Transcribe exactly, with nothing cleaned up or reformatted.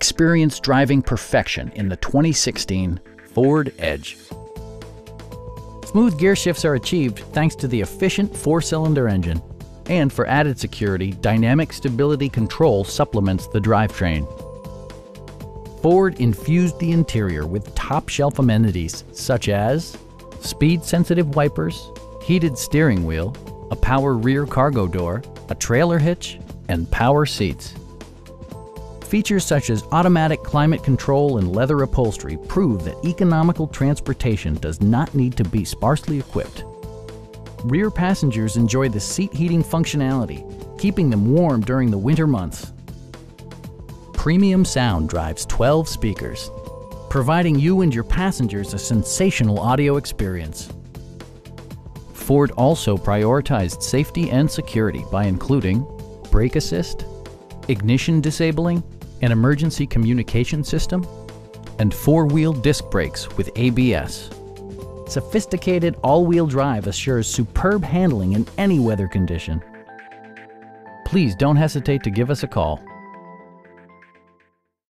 Experience driving perfection in the twenty sixteen Ford Edge. Smooth gear shifts are achieved thanks to the efficient four-cylinder engine. And for added security, dynamic stability control supplements the drivetrain. Ford infused the interior with top-shelf amenities such as speed-sensitive wipers, heated steering wheel, a power rear cargo door, a trailer hitch, and power seats. Features such as automatic climate control and leather upholstery prove that economical transportation does not need to be sparsely equipped. Rear passengers enjoy the seat heating functionality, keeping them warm during the winter months. Premium sound drives twelve speakers, providing you and your passengers a sensational audio experience. Ford also prioritized safety and security by including brake assist, ignition disabling, an emergency communication system, and four-wheel disc brakes with A B S. Sophisticated all-wheel drive assures superb handling in any weather condition. Please don't hesitate to give us a call.